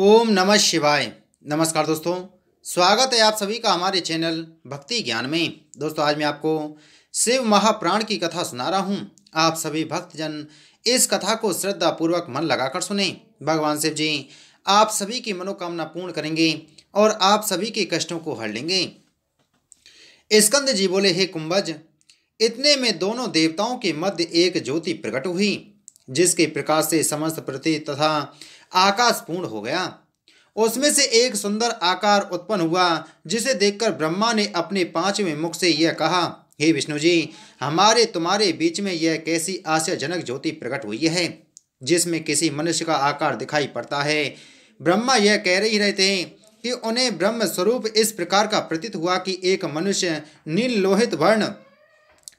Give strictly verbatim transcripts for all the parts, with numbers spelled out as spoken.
ओम नमः शिवाय। नमस्कार दोस्तों, स्वागत है आप सभी का हमारे चैनल भक्ति ज्ञान में। दोस्तों आज मैं आपको शिव महाप्राण की कथा सुना रहा हूँ। आप सभी भक्तजन इस कथा को श्रद्धापूर्वक मन लगाकर सुने। भगवान शिव जी आप सभी की मनोकामना पूर्ण करेंगे और आप सभी के कष्टों को हर लेंगे। स्कंद जी बोले, हे कुंभज, इतने में दोनों देवताओं के मध्य एक ज्योति प्रकट हुई जिसके प्रकाश से समस्त पृथ्वी तथा आकाश पूर्ण हो गया। उसमें से एक सुंदर आकार उत्पन्न हुआ जिसे देखकर ब्रह्मा ने अपने पांचवें मुख से यह कहा, हे विष्णु जी, हमारे तुम्हारे बीच में यह कैसी आश्चर्यजनक ज्योति प्रकट हुई है जिसमें किसी मनुष्य का आकार दिखाई पड़ता है। ब्रह्मा यह कह रही रहते हैं कि उन्हें ब्रह्म स्वरूप इस प्रकार का प्रतीत हुआ कि एक मनुष्य नील लोहित वर्ण,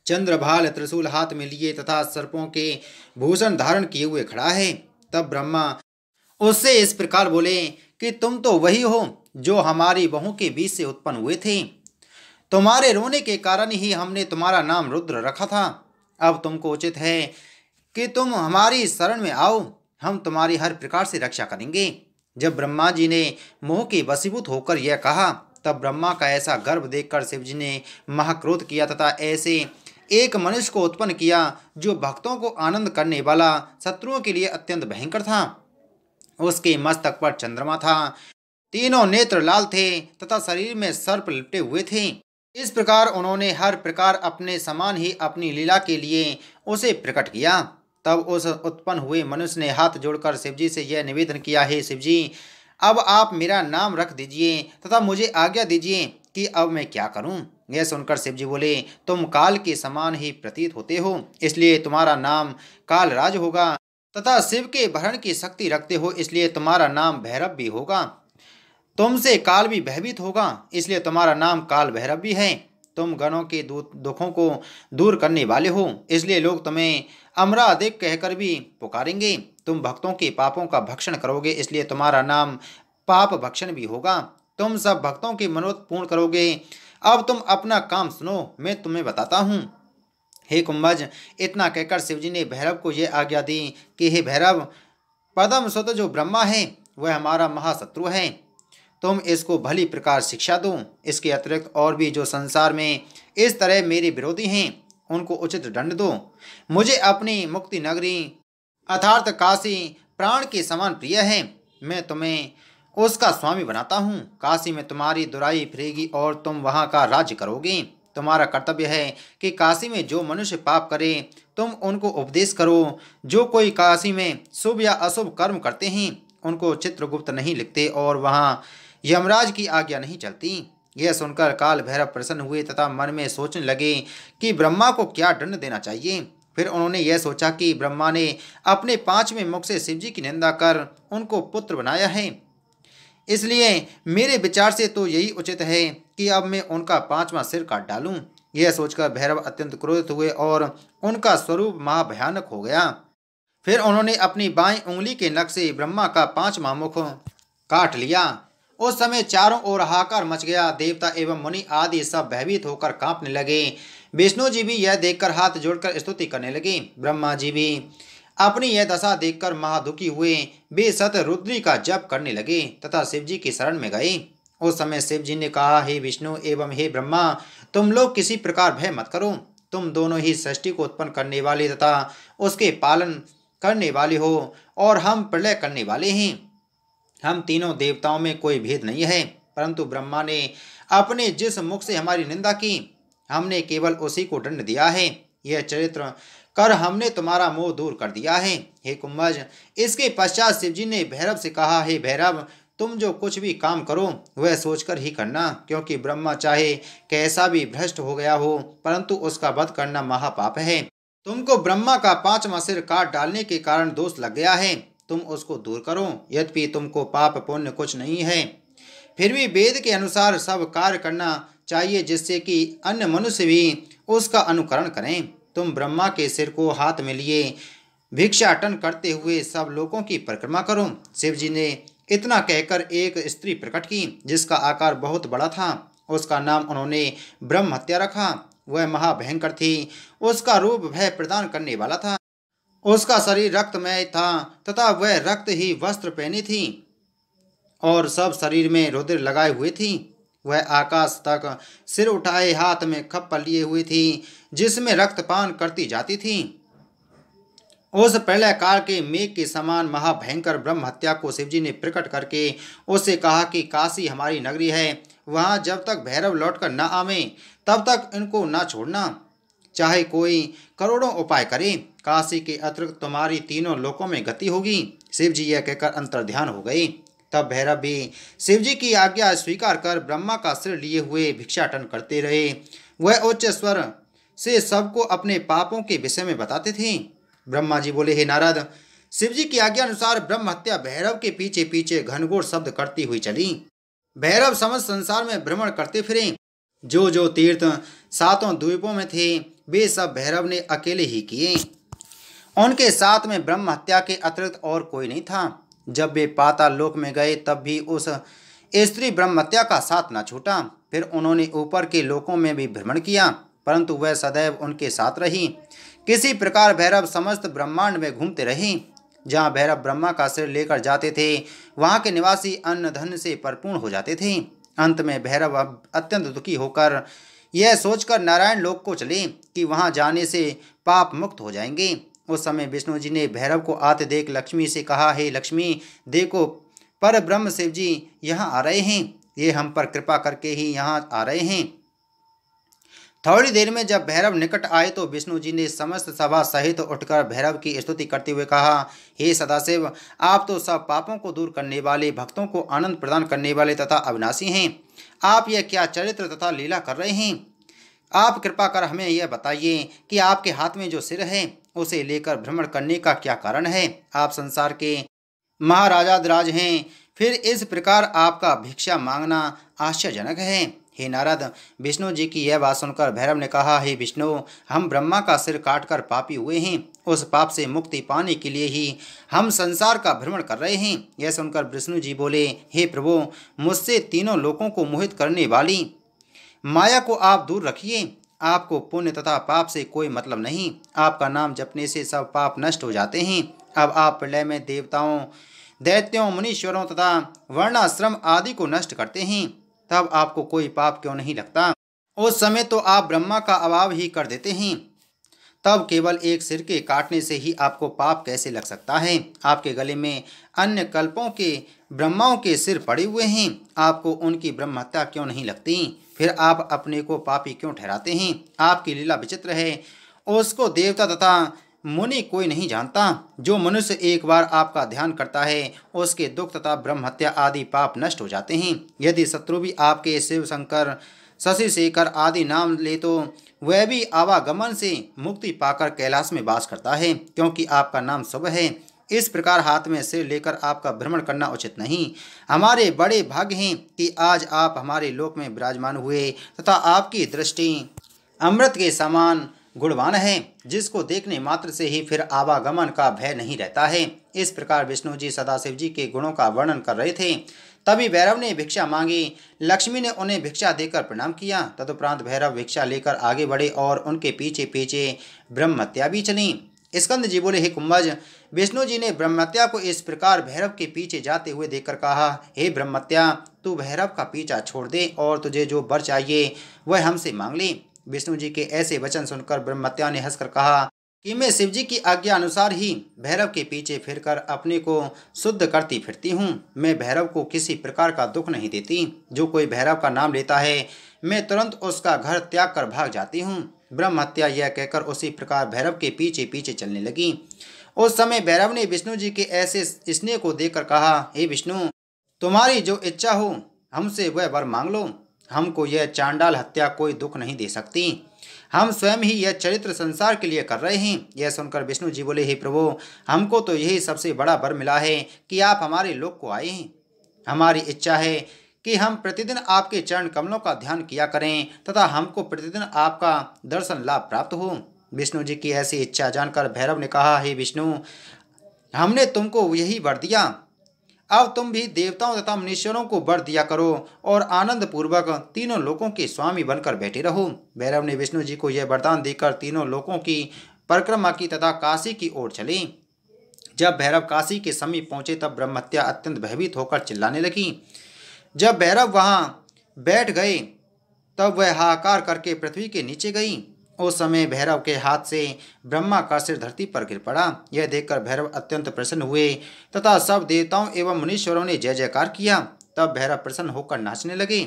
चंद्रभाल त्रिशूल हाथ में लिए तथा सर्पों के भूषण धारण किए हुए खड़ा है। तब ब्रह्मा उससे इस प्रकार बोले कि तुम तो वही हो जो हमारी बहू के बीच से उत्पन्न हुए थे। तुम्हारे रोने के कारण ही हमने तुम्हारा नाम रुद्र रखा था। अब तुमको उचित है कि तुम हमारी शरण में आओ, हम तुम्हारी हर प्रकार से रक्षा करेंगे। जब ब्रह्मा जी ने मोह के वशीभूत होकर यह कहा तब ब्रह्मा का ऐसा गर्व देखकर शिव जी ने महाक्रोध किया तथा ऐसे एक मनुष्य को उत्पन्न किया जो भक्तों को आनंद करने वाला, शत्रुओं के लिए अत्यंत भयंकर था। उसके मस्तक पर चंद्रमा था, तीनों नेत्र लाल थे तथा शरीर में सर्प लिपटे हुए थे। इस प्रकार उन्होंने हर प्रकार अपने समान ही अपनी लीला के लिए उसे प्रकट किया। तब उस उत्पन्न हुए मनुष्य ने हाथ जोड़कर शिवजी से यह निवेदन किया, हे शिवजी, अब आप मेरा नाम रख दीजिए तथा मुझे आज्ञा दीजिए कि अब मैं क्या करूं। यह सुनकर शिवजी बोले, तुम काल के समान ही प्रतीत होते हो, इसलिए तुम्हारा नाम कालराज होगा तथा शिव के भरण की शक्ति रखते हो, इसलिए तुम्हारा नाम भैरव भी होगा। तुमसे काल भी भयभीत होगा, इसलिए तुम्हारा नाम काल भैरव भी है। तुम गणों के दुखों को दूर करने वाले हो, इसलिए लोग तुम्हें अमरादेव कहकर भी पुकारेंगे। तुम भक्तों के पापों का भक्षण करोगे, इसलिए तुम्हारा नाम पाप भक्षण भी होगा। तुम सब भक्तों के मनोरथ पूर्ण करोगे। अब तुम अपना काम सुनो, मैं तुम्हें बताता हूँ। हे कुंभज, इतना कहकर शिवजी ने भैरव को यह आज्ञा दी कि हे भैरव, पदम सुत जो ब्रह्मा है वह हमारा महाशत्रु है। तुम इसको भली प्रकार शिक्षा दो। इसके अतिरिक्त और भी जो संसार में इस तरह मेरे विरोधी हैं उनको उचित दंड दो। मुझे अपनी मुक्ति नगरी अर्थात काशी प्राण के समान प्रिय है। मैं तुम्हें उसका स्वामी बनाता हूँ। काशी में तुम्हारी दुराई फिरेगी और तुम वहाँ का राज्य करोगे। तुम्हारा कर्तव्य है कि काशी में जो मनुष्य पाप करे तुम उनको उपदेश करो। जो कोई काशी में शुभ या अशुभ कर्म करते हैं उनको चित्रगुप्त नहीं लिखते और वहाँ यमराज की आज्ञा नहीं चलती। यह सुनकर काल भैरव प्रसन्न हुए तथा मन में सोचने लगे कि ब्रह्मा को क्या दंड देना चाहिए। फिर उन्होंने यह सोचा कि ब्रह्मा ने अपने पांचवें मुख से शिवजी की निंदा कर उनको पुत्र बनाया है, इसलिए मेरे विचार से तो यही उचित है कि अब मैं उनका पांचवा सिर काट डालूं। यह सोचकर भैरव अत्यंत क्रोधित हुए और उनका स्वरूप महाभयानक हो गया। फिर उन्होंने अपनी बाईं उंगली के नख से ब्रह्मा का पांचवा मुख काट लिया। उस समय चारों ओर हाहाकार मच गया। देवता एवं मुनि आदि सब भयभीत होकर कांपने लगे। विष्णु जी भी यह देखकर हाथ जोड़कर स्तुति करने लगे। ब्रह्मा जी भी अपनी यह दशा देखकर महादुखी हुए। वे शतरुद्री का जप करने लगे तथा शिवजी की शरण में गए। उस समय शिव जी ने कहा, हे विष्णु एवं हे ब्रह्मा, तुम लोग किसी प्रकार भय मत करो। तुम दोनों ही सृष्टि को उत्पन्न करने वाले तथा उसके पालन करने वाले हो और हम प्रलय करने वाले हैं। हम तीनों देवताओं में कोई भेद नहीं है, परंतु ब्रह्मा ने अपने जिस मुख से हमारी निंदा की हमने केवल उसी को दंड दिया है। यह चरित्र कर हमने तुम्हारा मोह दूर कर दिया है। हे कुंभज, इसके पश्चात शिवजी ने भैरव से कहा, हे भैरव, तुम जो कुछ भी काम करो वह सोचकर ही करना, क्योंकि ब्रह्मा चाहे कैसा भी भ्रष्ट हो गया हो परंतु उसका वध करना महापाप है। तुमको ब्रह्मा का पांचवा सिर काट डालने के कारण दोष लग गया है, तुम उसको दूर करो। यद्यपि तुमको पाप पुण्य कुछ नहीं है, फिर भी वेद के अनुसार सब कार्य करना चाहिए जिससे कि अन्य मनुष्य भी उसका अनुकरण करें। तुम ब्रह्मा के सिर को हाथ में लिए भिक्षाटन करते हुए सब लोगों की परिक्रमा करो। शिव जी ने इतना कहकर एक स्त्री प्रकट की जिसका आकार बहुत बड़ा था। उसका नाम उन्होंने ब्रह्म हत्या रखा। वह महाभयंकर थी, उसका रूप भय प्रदान करने वाला था, उसका शरीर रक्तमय था तथा वह रक्त ही वस्त्र पहनी थी। और सब शरीर में रुधिर लगाए हुए थी। वह आकाश तक सिर उठाए हाथ में खप्पर लिए हुए थी, जिसमें रक्तपान करती जाती थी। उस प्रलयकाल के मेघ के समान महाभयंकर ब्रह्म हत्या को शिवजी ने प्रकट करके उससे कहा कि काशी हमारी नगरी है, वहाँ जब तक भैरव लौटकर न आवे तब तक इनको न छोड़ना, चाहे कोई करोड़ों उपाय करे, काशी के अतिरिक्त तुम्हारी तीनों लोकों में गति होगी। शिवजी यह कहकर अंतर्ध्यान हो गए। तब भैरव भी शिवजी की आज्ञा स्वीकार कर ब्रह्मा का सिर लिए हुए भिक्षाटन करते रहे। वह उच्च स्वर से सबको अपने पापों के विषय में बताते थे। ब्रह्मा जी बोले, हे नारद, शिवजी की आज्ञा अनुसार ब्रह्म हत्या भैरव के पीछे पीछे घनघोर शब्द करती हुई चली। भैरव समस्त संसार में भ्रमण करते फिरे। जो जो तीर्थ सातों द्वीपों में थे वे सब भैरव ने अकेले ही किए। उनके साथ में ब्रह्म हत्या के अतिरिक्त और कोई नहीं था। जब वे पाताल लोक में गए तब भी उस स्त्री ब्रह्म हत्या का साथ न छूटा। फिर उन्होंने ऊपर के लोकों में भी भ्रमण किया, परंतु वह सदैव उनके साथ रही। किसी प्रकार भैरव समस्त ब्रह्मांड में घूमते रहे। जहाँ भैरव ब्रह्मा का सिर लेकर जाते थे वहाँ के निवासी अन्न धन से परिपूर्ण हो जाते थे। अंत में भैरव अत्यंत दुखी होकर यह सोचकर नारायण लोक को चले कि वहाँ जाने से पाप मुक्त हो जाएंगे। उस समय विष्णु जी ने भैरव को आते देख लक्ष्मी से कहा, हे लक्ष्मी, देखो पर ब्रह्म शिव जी यहाँ आ रहे हैं, ये हम पर कृपा करके ही यहाँ आ रहे हैं। थोड़ी देर में जब भैरव निकट आए तो विष्णु जी ने समस्त सभा सहित उठकर भैरव की स्तुति करते हुए कहा, हे सदाशिव, आप तो सब पापों को दूर करने वाले, भक्तों को आनंद प्रदान करने वाले तथा अविनाशी हैं। आप यह क्या चरित्र तथा लीला कर रहे हैं? आप कृपा कर हमें यह बताइए कि आपके हाथ में जो सिर है उसे लेकर भ्रमण करने का क्या कारण है? आप संसार के महाराजाधिराज हैं, फिर इस प्रकार आपका भिक्षा मांगना आश्चर्यजनक है। हे नारद, विष्णु जी की यह बात सुनकर भैरव ने कहा, हे विष्णु, हम ब्रह्मा का सिर काटकर पापी हुए हैं। उस पाप से मुक्ति पाने के लिए ही हम संसार का भ्रमण कर रहे हैं। यह सुनकर विष्णु जी बोले, हे प्रभु, मुझसे तीनों लोकों को मोहित करने वाली माया को आप दूर रखिए। आपको पुण्य तथा पाप से कोई मतलब नहीं। आपका नाम जपने से सब पाप नष्ट हो जाते हैं। अब आप प्रलय में देवताओं, दैत्यों, मुनीश्वरों तथा वर्णाश्रम आदि को नष्ट करते हैं, तब आपको कोई पाप क्यों नहीं लगता? उस समय तो आप ब्रह्मा का अभाव ही कर देते हैं, तब केवल एक सिर के काटने से ही आपको पाप कैसे लग सकता है? आपके गले में अन्य कल्पों के ब्रह्माओं के सिर पड़े हुए हैं, आपको उनकी ब्रह्म हत्या क्यों नहीं लगती? फिर आप अपने को पापी क्यों ठहराते हैं? आपकी लीला विचित्र है, उसको देवता तथा मुनि कोई नहीं जानता। जो मनुष्य एक बार आपका ध्यान करता है उसके दुख तथा ब्रह्म हत्या आदि पाप नष्ट हो जाते हैं। यदि शत्रु भी आपके शिव शंकर, शशि शेखर आदि नाम ले तो वह भी आवागमन से मुक्ति पाकर कैलाश में वास करता है, क्योंकि आपका नाम शुभ है। इस प्रकार हाथ में सिर लेकर आपका भ्रमण करना उचित नहीं। हमारे बड़े भाग्य हैं कि आज आप हमारे लोक में विराजमान हुए तथा आपकी दृष्टि अमृत के समान गुणवान है, जिसको देखने मात्र से ही फिर आवागमन का भय नहीं रहता है। इस प्रकार विष्णु जी सदाशिव जी के गुणों का वर्णन कर रहे थे। तभी भैरव ने भिक्षा मांगी। लक्ष्मी ने उन्हें भिक्षा देकर प्रणाम किया। तदुपरांत भैरव भिक्षा लेकर आगे बढ़े और उनके पीछे पीछे ब्रह्म हत्या भी चली। स्कंद जी बोले, हे कुंभज, विष्णु जी ने ब्रह्म हत्या को इस प्रकार भैरव के पीछे जाते हुए देखकर कहा, हे ब्रह्म हत्या, तू भैरव का पीछा छोड़ दे और तुझे जो वर चाहिए वह हमसे मांग ले। विष्णु जी के ऐसे वचन सुनकर ब्रह्म हत्या ने हंसकर कहा कि मैं शिवजी की आज्ञा अनुसार ही भैरव के पीछे फिरकर अपने को शुद्ध करती फिरती हूँ। मैं भैरव को किसी प्रकार का दुख नहीं देती। जो कोई भैरव का नाम लेता है मैं तुरंत उसका घर त्याग कर भाग जाती हूँ। ब्रह्म हत्या यह कहकर उसी प्रकार भैरव के पीछे पीछे चलने लगी। उस समय भैरव ने विष्णु जी के ऐसे स्नेह को देखकर कहा, हे विष्णु, तुम्हारी जो इच्छा हो हमसे वह वर मांग लो। हमको यह चांडाल हत्या कोई दुख नहीं दे सकती। हम स्वयं ही यह चरित्र संसार के लिए कर रहे हैं। यह सुनकर विष्णु जी बोले, हे प्रभु, हमको तो यही सबसे बड़ा वर मिला है कि आप हमारे लोक को आए हैं। हमारी इच्छा है कि हम प्रतिदिन आपके चरण कमलों का ध्यान किया करें तथा हमको प्रतिदिन आपका दर्शन लाभ प्राप्त हो। विष्णु जी की ऐसी इच्छा जानकर भैरव ने कहा, हे विष्णु, हमने तुमको यही वर दिया, अब तुम भी देवताओं तथा मुनीश्वरों को वर दिया करो और आनंद पूर्वक तीनों लोकों के स्वामी बनकर बैठे रहो। भैरव ने विष्णु जी को यह वरदान देकर तीनों लोकों की परिक्रमा की तथा काशी की ओर चले। जब भैरव काशी के समीप पहुंचे तब ब्रह्म हत्या अत्यंत भयभीत होकर चिल्लाने लगी। जब भैरव वहाँ बैठ गए तब वह हाहाकार करके पृथ्वी के नीचे गई। उस समय भैरव के हाथ से ब्रह्मा का सिर धरती पर गिर पड़ा। यह देखकर भैरव अत्यंत प्रसन्न हुए तथा सब देवताओं एवं मुनीश्वरों ने जय जयकार किया। तब भैरव प्रसन्न होकर नाचने लगे।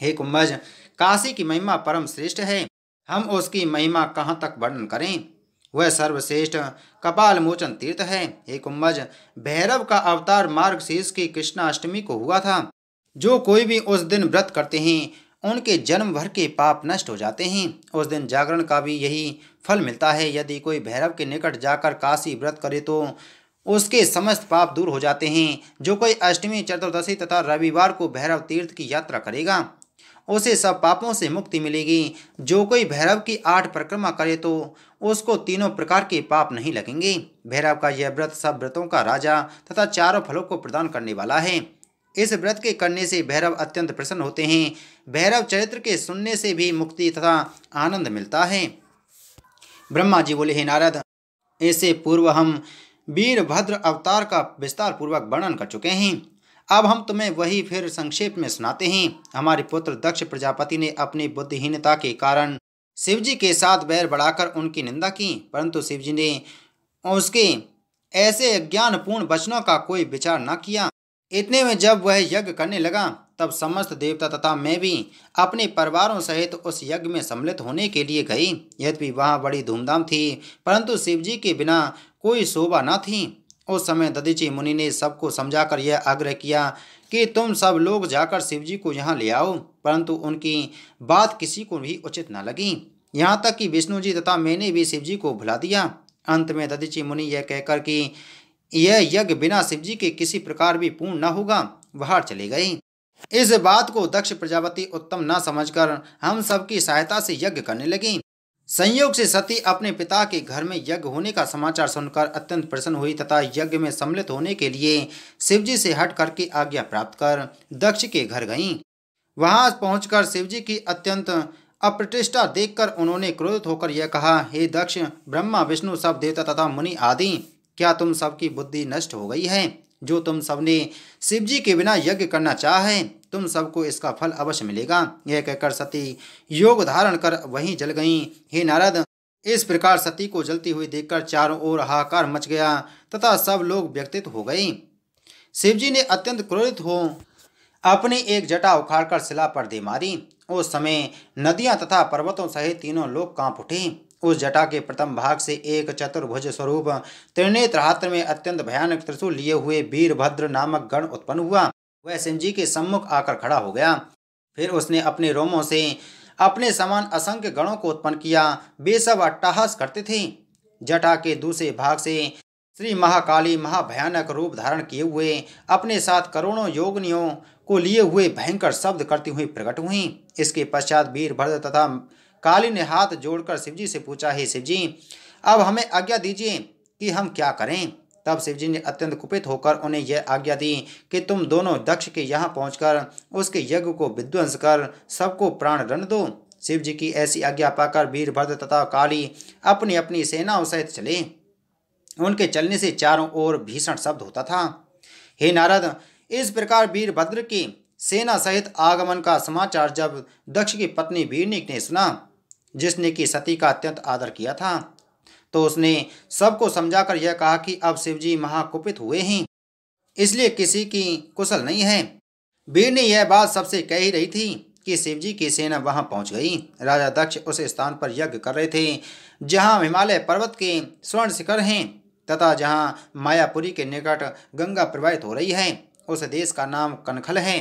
हे कुंभज, काशी की महिमा परम श्रेष्ठ है, हम उसकी महिमा कहाँ तक वर्णन करें। वह सर्वश्रेष्ठ कपाल मोचन तीर्थ है। हे कुंभज, भैरव का अवतार मार्गशीर्ष की कृष्णाष्टमी को हुआ था। जो कोई भी उस दिन व्रत करते हैं उनके जन्म भर के पाप नष्ट हो जाते हैं। उस दिन जागरण का भी यही फल मिलता है। यदि कोई भैरव के निकट जाकर काशी व्रत करे तो उसके समस्त पाप दूर हो जाते हैं। जो कोई अष्टमी, चतुर्दशी तथा रविवार को भैरव तीर्थ की यात्रा करेगा उसे सब पापों से मुक्ति मिलेगी। जो कोई भैरव की आठ परिक्रमा करे तो उसको तीनों प्रकार के पाप नहीं लगेंगे। भैरव का यह व्रत सब व्रतों का राजा तथा चारों फलों को प्रदान करने वाला है। इस व्रत के करने से भैरव अत्यंत प्रसन्न होते हैं। भैरव चरित्र के सुनने से भी मुक्ति तथा आनंद मिलता है। ब्रह्मा जी बोले, हे नारद, इससे पूर्व हम वीरभद्र अवतार का विस्तार पूर्वक वर्णन कर चुके हैं। अब हम तुम्हें वही फिर संक्षेप में सुनाते हैं। हमारे पुत्र दक्ष प्रजापति ने अपनी बुद्धिहीनता के कारण शिवजी के साथ बैर बढ़ाकर उनकी निंदा की, परंतु शिवजी ने उसके ऐसे अज्ञानपूर्ण वचनों का कोई विचार न किया। इतने में जब वह यज्ञ करने लगा तब समस्त देवता तथा मैं भी अपने परिवारों सहित उस यज्ञ में सम्मिलित होने के लिए गई। यद्यपि वहाँ बड़ी धूमधाम थी, परंतु शिवजी के बिना कोई शोभा न थी। उस समय दधीचि मुनि ने सबको समझाकर यह आग्रह किया कि तुम सब लोग जाकर शिवजी को यहाँ ले आओ, परंतु उनकी बात किसी को भी उचित न लगी। यहाँ तक कि विष्णु जी तथा मैंने भी शिवजी को भुला दिया। अंत में दधीचि मुनि यह कहकर कि यह यज्ञ बिना शिवजी के किसी प्रकार भी पूर्ण न होगा, बाहर चले गए। इस बात को दक्ष प्रजापति उत्तम न समझकर हम सबकी सहायता से यज्ञ करने लगी। संयोग से सती अपने पिता के घर में यज्ञ होने का समाचार सुनकर अत्यंत प्रसन्न हुई तथा यज्ञ में सम्मिलित होने के लिए शिवजी से हट करके आज्ञा प्राप्त कर दक्ष के घर गईं। वहां पहुंचकर शिवजी की अत्यंत अप्रतिष्ठा देखकर उन्होंने क्रोधित होकर यह कहा, हे दक्ष, ब्रह्मा, विष्णु, सब देवता तथा मुनि आदि, क्या तुम सबकी बुद्धि नष्ट हो गई है? जो तुम सबने शिवजी के बिना यज्ञ करना चाहे, तुम सबको इसका फल अवश्य मिलेगा। यह कहकर सती योग धारण कर वहीं जल गईं। हे नारद, इस प्रकार सती को जलती हुई देखकर चारों ओर हाहाकार मच गया तथा सब लोग व्यथित हो गए। शिवजी ने अत्यंत क्रोधित हो अपनी एक जटा उखाड़कर शिला पर दे मारी। उस समय नदियां तथा पर्वतों सहित तीनों लोग कांप उठे। उस जटा के प्रथम भाग से एक चतुर्भुज स्वरूप त्रिनेत्र हाथ में अत्यंत भयानक त्रिशूल लिए हुए वीरभद्र नामक गण उत्पन्न हुआ। वह शिवजी के सम्मुख आकर खड़ा हो गया। फिर उसने अपने रोमों से अपने समान असंख्य गणों को उत्पन्न किया। वे सब अट्टहास करते थे। जटा के दूसरे भाग से श्री महाकाली महाभयानक रूप धारण किए हुए अपने साथ करोड़ों योगनियों को लिए हुए भयंकर शब्द करती हुई प्रकट हुई। इसके पश्चात वीरभद्र तथा काली ने हाथ जोड़कर शिवजी से पूछा, हे शिवजी, अब हमें आज्ञा दीजिए कि हम क्या करें। तब शिवजी ने अत्यंत कुपित होकर उन्हें यह आज्ञा दी कि तुम दोनों दक्ष के यहाँ पहुंचकर उसके यज्ञ को विध्वंस कर सबको प्राण दंड दो। शिवजी की ऐसी आज्ञा पाकर वीरभद्र तथा काली अपनी अपनी सेनाओं सहित चले। उनके चलने से चारों ओर भीषण शब्द होता था। हे नारद, इस प्रकार वीरभद्र की सेना सहित आगमन का समाचार जब दक्ष की पत्नी वीरिणी ने सुना, जिसने कि सती का अत्यंत आदर किया था, तो उसने सबको समझाकर यह कहा कि अब शिवजी महाकुपित हुए हैं, इसलिए किसी की कुशल नहीं है। वीर ने यह बात सबसे कह ही रही थी कि शिवजी की सेना वहां पहुंच गई। राजा दक्ष उस स्थान पर यज्ञ कर रहे थे जहां हिमालय पर्वत के स्वर्ण शिखर हैं तथा जहां मायापुरी के निकट गंगा प्रवाहित हो रही है। उस देश का नाम कनखल है।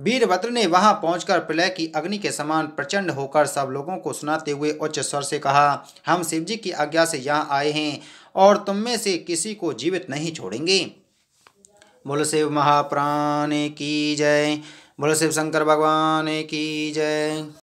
वीरभद्र ने वहां पहुंचकर प्रलय की अग्नि के समान प्रचंड होकर सब लोगों को सुनाते हुए उच्च स्वर से कहा, हम शिवजी की आज्ञा से यहाँ आए हैं और तुम में से किसी को जीवित नहीं छोड़ेंगे। बोलो शिव महाप्राण की जय। बोलो शिव शंकर भगवान की जय।